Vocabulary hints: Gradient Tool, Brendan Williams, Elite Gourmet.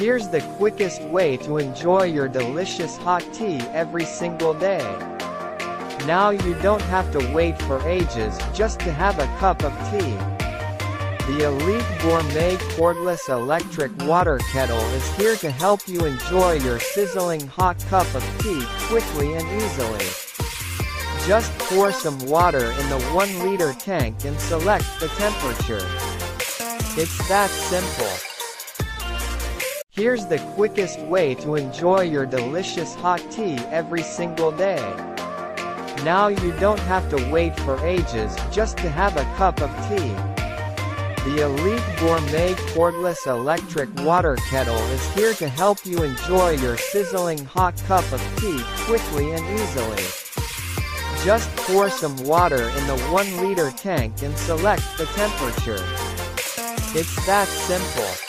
Here's the quickest way to enjoy your delicious hot tea every single day. Now you don't have to wait for ages just to have a cup of tea. The Elite Gourmet Cordless Electric Water Kettle is here to help you enjoy your sizzling hot cup of tea quickly and easily. Just pour some water in the 1-liter tank and select the temperature. It's that simple. Here's the quickest way to enjoy your delicious hot tea every single day. Now you don't have to wait for ages just to have a cup of tea. The Elite Gourmet Cordless Electric Water Kettle is here to help you enjoy your sizzling hot cup of tea quickly and easily. Just pour some water in the 1-liter tank and select the temperature. It's that simple.